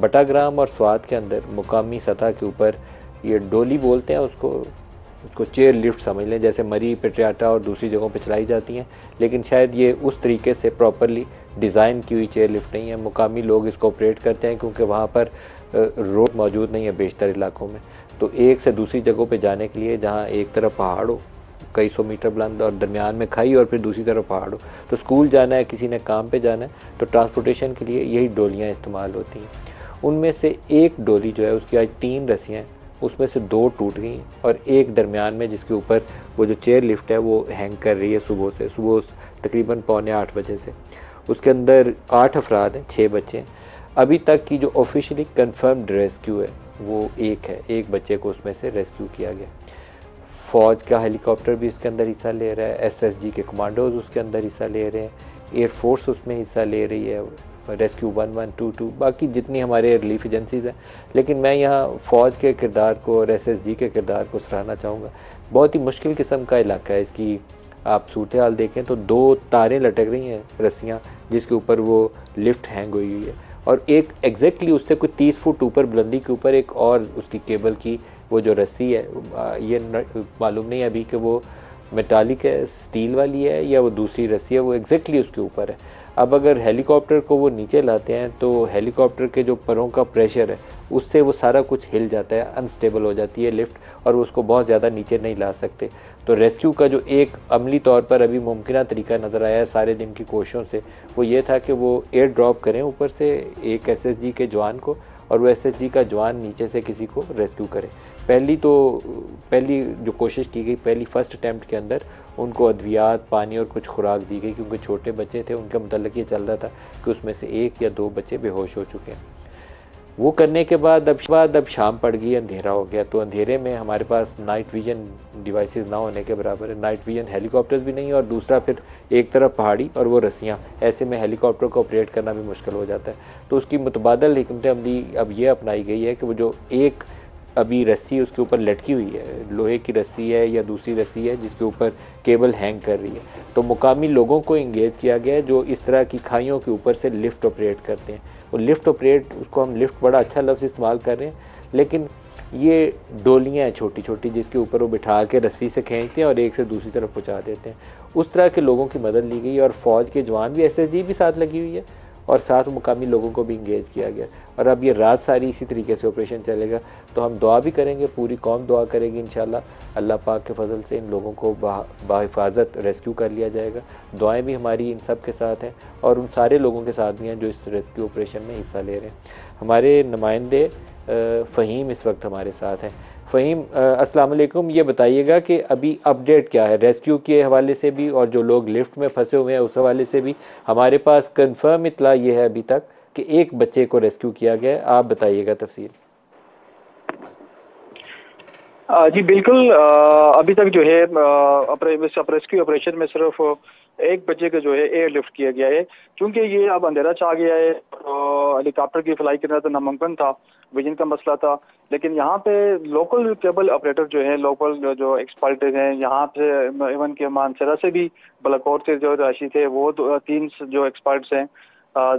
बटाग्राम और स्वाद के अंदर मुकामी सतह के ऊपर ये डोली बोलते हैं, उसको चेयर लिफ्ट समझ लें, जैसे मरी, पेट्रियाटा और दूसरी जगहों पर चलाई जाती हैं, लेकिन शायद ये उस तरीके से प्रॉपरली डिज़ाइन की हुई चेयर लिफ्ट नहीं है। मुकामी लोग इसको ऑपरेट करते हैं क्योंकि वहाँ पर रोड मौजूद नहीं है बेशतर इलाकों में, तो एक से दूसरी जगहों पे जाने के लिए जहाँ एक तरफ पहाड़ हो कई सौ मीटर बुलंद और दरमियान में खाई और फिर दूसरी तरफ पहाड़ हो, तो स्कूल जाना है, किसी ने काम पे जाना है, तो ट्रांसपोर्टेशन के लिए यही डोलियाँ इस्तेमाल होती हैं। उनमें से एक डोली जो है उसकी आज 3 रस्सियाँ, उसमें से 2 टूट गई और एक दरमियान में जिसके ऊपर वो जो चेयर लिफ्ट है वो हैंग कर रही है सुबह तकरीबन 7:45 बजे से। उसके अंदर 8 अफराद हैं, 6 बच्चे हैं। अभी तक की जो ऑफिशियली कंफर्म्ड रेस्क्यू है वो 1 है, 1 बच्चे को उसमें से रेस्क्यू किया गया। फ़ौज का हेलीकॉप्टर भी इसके अंदर हिस्सा ले रहा है, SSG के कमांडोज उसके अंदर हिस्सा ले रहे हैं, एयरफोर्स उसमें हिस्सा ले रही है, रेस्क्यू 1122, बाकी जितनी हमारे रिलीफ एजेंसीज़ हैं। लेकिन मैं यहाँ फ़ौज के किरदार को और SSG के किरदार को सराहना चाहूँगा। बहुत ही मुश्किल किस्म का इलाका है, इसकी आप सूरत हाल देखें तो 2 तारें लटक रही हैं, रस्सियाँ जिसके ऊपर वो लिफ्ट हैंग हुई हुई है, और एक एग्जैक्टली उससे कोई 30 फुट ऊपर बुलंदी के ऊपर एक और उसकी केबल की वो जो रस्सी है, ये मालूम नहीं अभी कि वो मेटालिक है, स्टील वाली है या वो दूसरी रस्सी है, वो एग्जैक्टली उसके ऊपर है। अब अगर हेलीकॉप्टर को वो नीचे लाते हैं तो हेलीकॉप्टर के जो परों का प्रेशर है उससे वो सारा कुछ हिल जाता है, अनस्टेबल हो जाती है लिफ्ट और उसको बहुत ज़्यादा नीचे नहीं ला सकते। तो रेस्क्यू का जो एक अमली तौर पर अभी मुमकिन तरीका नज़र आया है सारे दिन की कोशिशों से, वो ये था कि वो एयर ड्रॉप करें ऊपर से एक SSG के जवान को और वो SSG का जवान नीचे से किसी को रेस्क्यू करे। पहली जो कोशिश की गई, फर्स्ट अटैम्प्ट के अंदर उनको अद्वियात, पानी और कुछ खुराक दी गई क्योंकि छोटे बच्चे थे। उनके मतलब ये चल रहा था कि उसमें से 1 या 2 बच्चे बेहोश हो चुके हैं। वो करने के बाद अब शाम पड़ गई, अंधेरा हो गया, तो अंधेरे में हमारे पास नाइट विजन डिवाइसेस ना होने के बराबर है, नाइट विजन हेलीकॉप्टर्स भी नहीं और दूसरा फिर एक तरफ पहाड़ी और वो रस्सियाँ, ऐसे में हेलीकॉप्टर को ऑपरेट करना भी मुश्किल हो जाता है। तो उसकी मुतबादल हिकमत अमली अब ये अपनाई गई है कि वो जो एक अभी रस्सी उसके ऊपर लटकी हुई है, लोहे की रस्सी है या दूसरी रस्सी है जिसके ऊपर केबल हैंग कर रही है, तो मुकामी लोगों को इंगेज किया गया है जो इस तरह की खाइयों के ऊपर से लिफ्ट ऑपरेट करते हैं। वो लिफ्ट ऑपरेट, उसको हम लिफ्ट बड़ा अच्छा लफ्ज़ इस्तेमाल कर रहे हैं, लेकिन ये डोलियाँ हैं छोटी छोटी जिसके ऊपर वो बिठा के रस्सी से खींचते हैं और एक से दूसरी तरफ पहुँचा देते हैं। उस तरह के लोगों की मदद ली गई और फ़ौज के जवान भी, SSG भी साथ लगी हुई है और साथ मुकामी लोगों को भी इंगेज किया गया और अब ये रात सारी इसी तरीके से ऑपरेशन चलेगा। तो हम दुआ भी करेंगे, पूरी कौम दुआ करेगी, इंशाल्लाह अल्लाह पाक के फजल से इन लोगों को बाहिफाजत रेस्क्यू कर लिया जाएगा। दुआएं भी हमारी इन सब के साथ हैं और उन सारे लोगों के साथ भी हैं जो इस रेस्क्यू ऑपरेशन में हिस्सा ले रहे हैं। हमारे नुमाइंदे फ़हीम इस वक्त हमारे साथ हैं। फ़हीम, अस्सलाम वालेकुम, ये बताइएगा कि अभी अपडेट क्या है रेस्क्यू के हवाले से भी और जो लोग लिफ्ट में फंसे हुए हैं उस हवाले से भी? हमारे पास कंफर्म इतला ये है अभी तक कि 1 बच्चे को रेस्क्यू किया गया है, आप बताइएगा तफसील। जी बिल्कुल, अभी तक जो है रेस्क्यू ऑपरेशन में सिर्फ 1 बच्चे का जो है एयर लिफ्ट किया गया है। चूंकि ये अब अंधेरा छा गया है, हेलीकॉप्टर की फ्लाई करना तो नामुमकिन था, विजन का मसला था, लेकिन यहाँ पे लोकल केबल ऑपरेटर जो है, लोकल जो एक्सपर्ट हैं यहाँ पे, इवन के मानसरा से भी बलकौर से जो राशि थे वो 3 जो एक्सपर्ट्स हैं,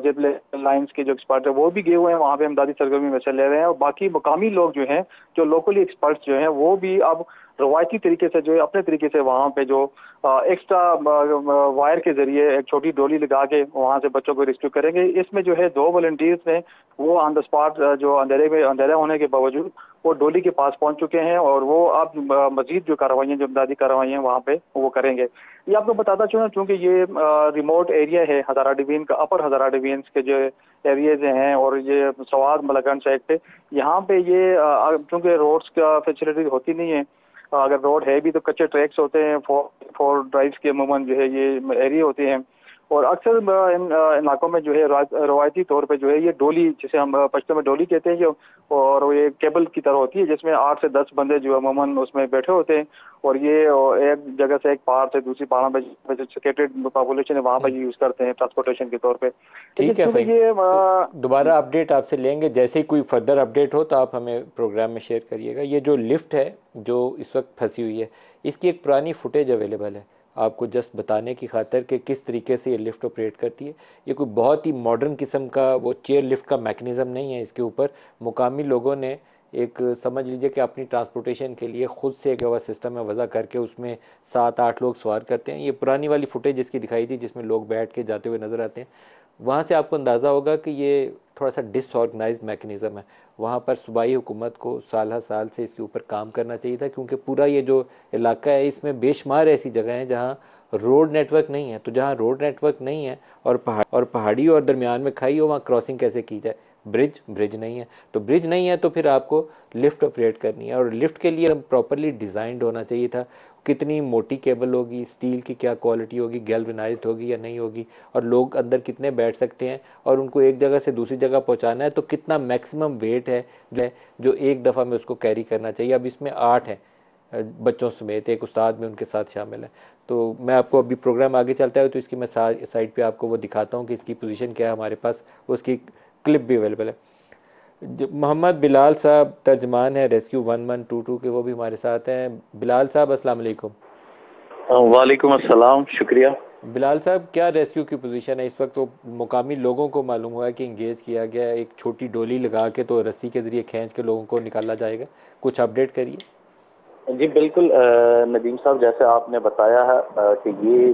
जेब लाइन्स के जो एक्सपर्ट हैं वो भी गए हुए हैं वहाँ पे इमदादी सरगर्मी में हिस्सा ले रहे हैं। और बाकी मकामी लोग जो हैं, जो लोकली एक्सपर्ट्स जो हैं वो भी अब रवायती तरीके से जो है अपने तरीके से वहाँ पे जो एक्स्ट्रा वायर के जरिए एक छोटी डोली लगा के वहाँ से बच्चों को रेस्क्यू करेंगे। इसमें जो है 2 वॉलंटियर्स ने वो ऑन द स्पॉट जो अंधेरा होने के बावजूद वो डोली के पास पहुँच चुके हैं और वो अब मजीद जो कार्रवाइयाँ, जो इमदादी कार्रवाइयाँ वहाँ पे वो करेंगे। ये आपको बताता चलूँ चूँकि ये रिमोट एरिया है हज़ारा डिवीजन का, अपर हज़ारा डिवीजन के जो एरियाज हैं और ये सवाद मलकान साइड पे, यहाँ पे ये चूँकि रोड्स का फैसिलिटी होती नहीं है, अगर रोड है भी तो कच्चे ट्रैक्स होते हैं, 4 ड्राइव्स के अमूमन जो है ये एरिया होते हैं और अक्सर इन इलाकों में जो है रवायती तौर पे जो है ये डोली, जिसे हम पश्तो में डोली कहते हैं, ये और ये केबल की तरह होती है जिसमें 8 से 10 बंदे जो अमूमन उसमें बैठे होते हैं और ये एक जगह से एक पहाड़ से दूसरी पहाड़ पर जो सेकेटेड पॉपुलेशन है वहाँ पर यूज़ करते हैं ट्रांसपोर्टेशन के तौर पर। ठीक है, ये दोबारा अपडेट आपसे लेंगे जैसे ही कोई फर्दर अपडेट हो तो आप हमें प्रोग्राम में शेयर करिएगा। ये जो लिफ्ट है जो इस वक्त फंसी हुई है इसकी एक पुरानी फुटेज अवेलेबल है, आपको जस्ट बताने की खातिर कि किस तरीके से ये लिफ्ट ऑपरेट करती है। ये कोई बहुत ही मॉडर्न किस्म का वो चेयर लिफ्ट का मैकेनिज़्म नहीं है। इसके ऊपर मुकामी लोगों ने एक समझ लीजिए कि अपनी ट्रांसपोर्टेशन के लिए ख़ुद से एक हवा सिस्टम में वज़ा करके उसमें 7-8 लोग सवार करते हैं। ये पुरानी वाली फुटेज जिसकी दिखाई थी जिसमें लोग बैठ के जाते हुए नज़र आते हैं, वहाँ से आपको अंदाज़ा होगा कि ये थोड़ा सा डिसऑर्गनाइज मैकेनिज़्म है। वहाँ पर सूबाई हुकूमत को साल से इसके ऊपर काम करना चाहिए था, क्योंकि पूरा ये जो इलाका है इसमें बेशुमार ऐसी जगह हैं जहाँ रोड नेटवर्क नहीं है। तो जहाँ रोड नेटवर्क नहीं है और पहाड़ी और दरमियान में खाई हो, वहाँ क्रॉसिंग कैसे की जाए? ब्रिज नहीं है। तो ब्रिज नहीं है तो फिर आपको लिफ्ट ऑपरेट करनी है, और लिफ्ट के लिए प्रॉपरली डिज़ाइंड होना चाहिए था। कितनी मोटी केबल होगी, स्टील की क्या क्वालिटी होगी, गैल्वेनाइज्ड होगी या नहीं होगी, और लोग अंदर कितने बैठ सकते हैं, और उनको एक जगह से दूसरी जगह पहुंचाना है तो कितना मैक्सिमम वेट है जो एक दफ़ा में उसको कैरी करना चाहिए। अब इसमें 8 हैं बच्चों समेत, एक उस्ताद में उनके साथ शामिल है। तो मैं आपको अभी प्रोग्राम आगे चलता है तो इसकी मैं साइड पर आपको वो दिखाता हूँ कि इसकी पोजीशन क्या है। हमारे पास उसकी क्लिप भी अवेलेबल है। मोहम्मद बिलाल साहब तर्जमान है रेस्क्यू 1122 के, वो भी हमारे साथ हैं। बिलाल साहब अस्सलाम वालेकुम। वालेकुम अस्सलाम, शुक्रिया। बिलाल साहब, क्या रेस्क्यू की पोजीशन है इस वक्त? तो मुकामी लोगों को मालूम हुआ है कि इंगेज किया गया, एक छोटी डोली लगा के तो रस्सी के जरिए खींच के लोगों को निकाला जाएगा। कुछ अपडेट करिए। जी बिल्कुल नदीम साहब, जैसे आपने बताया है कि ये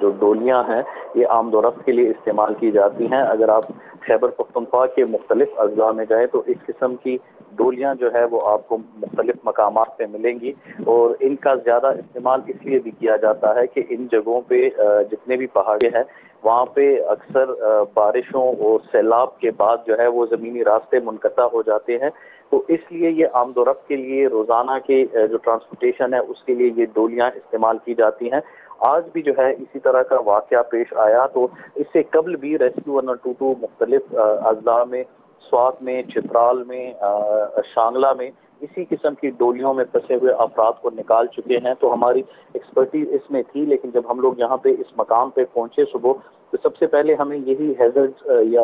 जो डोलियाँ हैं ये आम दौरफ्त के लिए इस्तेमाल की जाती हैं। अगर आप खैबर पख्तूनख्वा के मुख्तलिफ अज़ला में जाए तो इस किस्म की डोलियाँ जो है वो आपको मुख्तलिफ मकामात पे मिलेंगी, और इनका ज़्यादा इस्तेमाल इसलिए भी किया जाता है कि इन जगहों पे जितने भी पहाड़े हैं वहाँ पे अक्सर बारिशों और सैलाब के बाद जो है वो ज़मीनी रास्ते मुनक़ता हो जाते हैं, तो इसलिए ये आमदोरफ़्त के लिए रोज़ाना के जो ट्रांसपोर्टेशन है उसके लिए ये डोलियाँ इस्तेमाल की जाती हैं। आज भी जो है इसी तरह का वाक़या पेश आया। तो इससे कबल भी रेस्क्यू 1122 मुख्तलिफ अज़ला में, स्वात में, चित्राल में, शांगला में इसी किस्म की डोलियों में फंसे हुए अफराद को निकाल चुके हैं। तो हमारी एक्सपर्टीज इसमें थी, लेकिन जब हम लोग यहाँ पे इस मकाम पे पहुँचे सुबह तो सबसे पहले हमें यही हैजर्ड या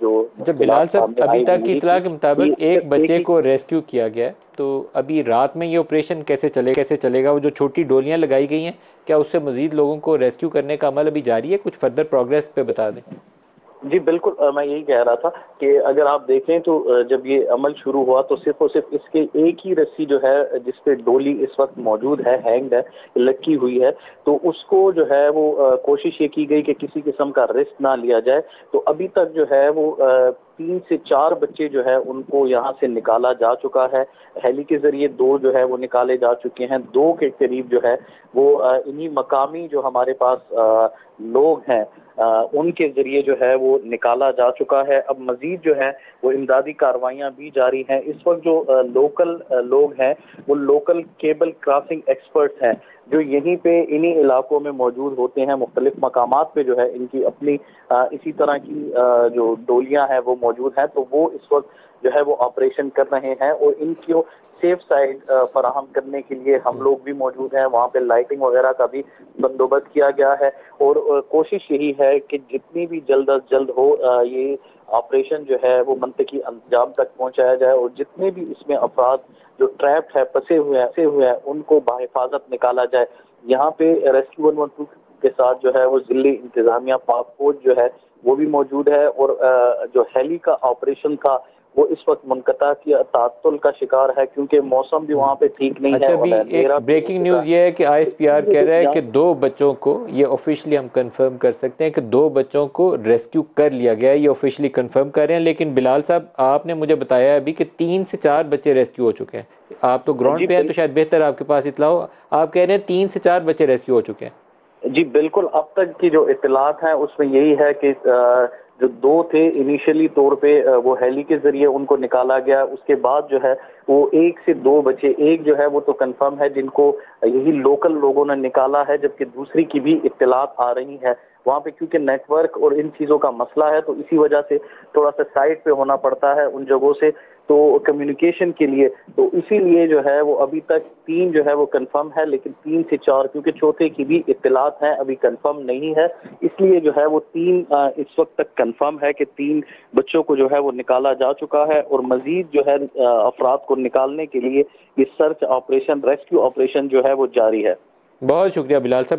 जो बिलाल साहब अभी तक की इतला के मुताबिक एक बच्चे को रेस्क्यू किया गया, तो अभी रात में ये ऑपरेशन कैसे चलेगा? वो जो छोटी डोलियाँ लगाई गई हैं क्या उससे मज़ीद लोगों को रेस्क्यू करने का अमल अभी जारी है? कुछ फर्दर प्रोग्रेस पे बता दें। जी बिल्कुल, मैं यही कह रहा था कि अगर आप देखें तो जब ये अमल शुरू हुआ तो सिर्फ और सिर्फ इसके एक ही रस्सी जो है जिस पे डोली इस वक्त मौजूद है, हैंग्ड है, लटकी हुई है, तो उसको जो है वो कोशिश ये की गई कि किसी किस्म का रिस्क ना लिया जाए। तो अभी तक जो है वो 3 से 4 बच्चे जो है उनको यहाँ से निकाला जा चुका है। हेली के जरिए 2 जो है वो निकाले जा चुके हैं, 2 के करीब जो है वो इन्हीं मकामी जो हमारे पास लोग हैं उनके जरिए जो है वो निकाला जा चुका है। अब मजीद जो है वो इमदादी कार्रवाइयाँ भी जारी हैं। इस वक्त जो लोकल लोग हैं वो लोकल केबल क्रॉसिंग एक्सपर्ट्स हैं जो यहीं पे इन्हीं इलाकों में मौजूद होते हैं। मुख्तलिफ मकामात पे जो है इनकी अपनी इसी तरह की जो डोलियाँ हैं वो मौजूद हैं, तो वो इस वक्त जो है वो ऑपरेशन कर रहे हैं, और इनको सेफ साइड फराहम करने के लिए हम लोग भी मौजूद हैं। वहाँ पे लाइटिंग वगैरह का भी बंदोबस्त किया गया है, और कोशिश यही है कि जितनी भी जल्द अज जल्द हो ये ऑपरेशन जो है वो मंतकी अंजाम तक पहुँचाया जाए, और जितने भी इसमें अफराद जो ट्रैप है, फंसे हुए हैं उनको बाहिफाजत निकाला जाए। यहाँ पे रेस्क्यू 112 के साथ जो है वो जिले इंतजामिया पाक फौज जो है वो भी मौजूद है, और जो हेली का ऑपरेशन था वो इस वक्त मुनक़ता किया, तातुल का शिकार है क्योंकि मौसम भी वहाँ पे ठीक नहीं है। अच्छा, अभी एक ब्रेकिंग न्यूज़ ये है कि ISPR कह रहा है कि 2 बच्चों को, ये ऑफिशियली हम कंफर्म कर सकते हैं कि 2 बच्चों को रेस्क्यू कर लिया गया है, ये ऑफिशियली कंफर्म कर रहे हैं। लेकिन बिलाल साहब आपने मुझे बताया अभी कि 3 से 4 बच्चे रेस्क्यू हो चुके हैं। आप तो ग्राउंड पे हैं तो शायद बेहतर आपके पास इतला हो। आप कह रहे हैं 3 से 4 बच्चे रेस्क्यू हो चुके हैं। जी बिल्कुल, अब तक की जो इतलात हैं उसमें यही है कि जो 2 थे इनिशियली तौर पे वो हेली के जरिए उनको निकाला गया, उसके बाद जो है वो 1 से 2 बचे, 1 जो है वो तो कंफर्म है जिनको यही लोकल लोगों ने निकाला है, जबकि दूसरी की भी इत्तलात आ रही है। वहाँ पे क्योंकि नेटवर्क और इन चीज़ों का मसला है तो इसी वजह से थोड़ा सा साइड पे होना पड़ता है उन जगहों से तो कम्युनिकेशन के लिए, तो इसीलिए जो है वो अभी तक 3 जो है वो कंफर्म है, लेकिन 3 से 4 क्योंकि चौथे की भी इत्तलात हैं अभी कंफर्म नहीं है, इसलिए जो है वो 3 इस वक्त तक कंफर्म है कि 3 बच्चों को जो है वो निकाला जा चुका है, और मजीद जो है अफराद को निकालने के लिए ये सर्च ऑपरेशन, रेस्क्यू ऑपरेशन जो है वो जारी है। बहुत शुक्रिया बिलाल साहब।